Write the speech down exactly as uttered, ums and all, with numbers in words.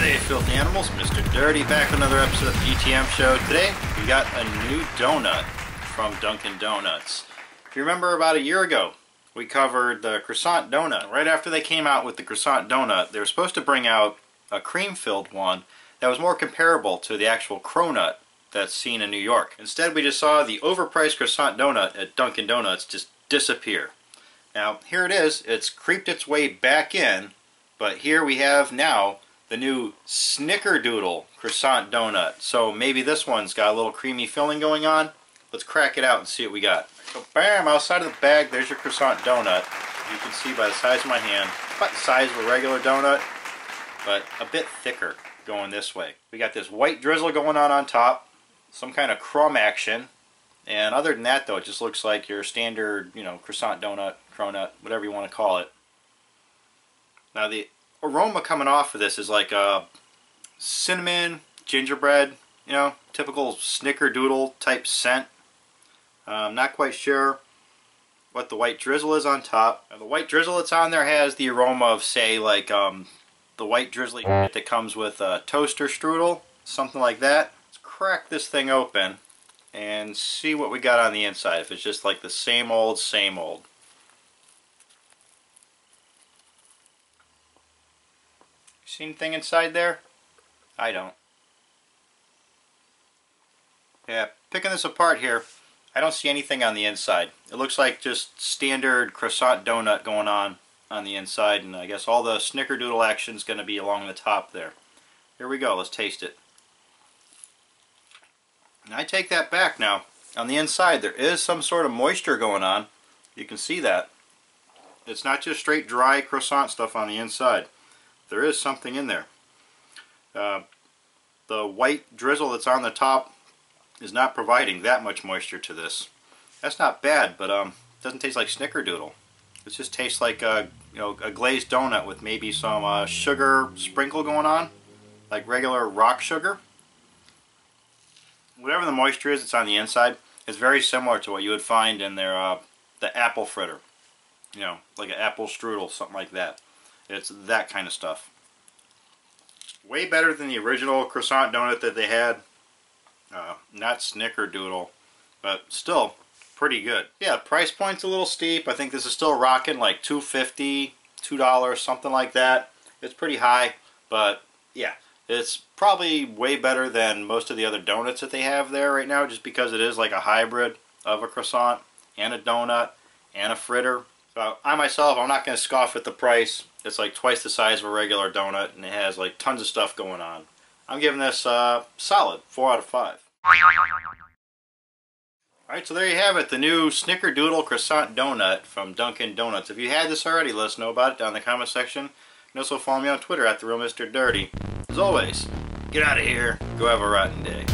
there, filthy animals. Mister Dirty back with another episode of the G T M Show. Today, we got a new donut from Dunkin Donuts. If you remember, about a year ago, we covered the croissant donut. Right after they came out with the croissant donut, they were supposed to bring out a cream-filled one that was more comparable to the actual cronut that's seen in New York. Instead, we just saw the overpriced croissant donut at Dunkin Donuts just disappear. Now, here it is. It's creeped its way back in, but here we have now the new Snickerdoodle Croissant Donut. So maybe this one's got a little creamy filling going on. Let's crack it out and see what we got. So bam, outside of the bag, there's your croissant donut. You can see by the size of my hand, about the size of a regular donut, but a bit thicker going this way. We got this white drizzle going on on top, some kind of crumb action. And other than that, though, it just looks like your standard, you know, croissant donut, cronut, whatever you want to call it. Now, the aroma coming off of this is like a cinnamon, gingerbread, you know, typical snickerdoodle type scent. I'm not quite sure what the white drizzle is on top. Now, the white drizzle that's on there has the aroma of, say, like um, the white drizzly that comes with a toaster strudel, something like that. Let's crack this thing open and see what we got on the inside, if it's just like the same old, same old. You see anything inside there? I don't. Yeah, picking this apart here, I don't see anything on the inside. It looks like just standard croissant donut going on on the inside, and I guess all the snickerdoodle action is going to be along the top there. Here we go, let's taste it. And I take that back now. On the inside, there is some sort of moisture going on. You can see that. It's not just straight dry croissant stuff on the inside. There is something in there. Uh, the white drizzle that's on the top is not providing that much moisture to this. That's not bad, but um, it doesn't taste like snickerdoodle. It just tastes like a, you know, a glazed donut with maybe some uh, sugar sprinkle going on, like regular rock sugar. Whatever the moisture is that's on the inside, it's very similar to what you would find in their uh, the apple fritter, you know, like an apple strudel, something like that. It's that kind of stuff. Way better than the original croissant donut that they had. Uh, not snickerdoodle, but still pretty good. Yeah, price point's a little steep. I think this is still rocking like two fifty, two dollars, something like that. It's pretty high, but yeah. It's probably way better than most of the other donuts that they have there right now, just because it is like a hybrid of a croissant and a donut and a fritter. So I myself, I'm not going to scoff at the price. It's like twice the size of a regular donut, and it has like tons of stuff going on. I'm giving this uh, solid four out of five. Alright, so there you have it, the new Snickerdoodle Croissant Donut from Dunkin Donuts. If you had this already, let us know about it down in the comment section. You can also follow me on Twitter at The Real Mister Dirty. As always, get out of here, go have a rotten day.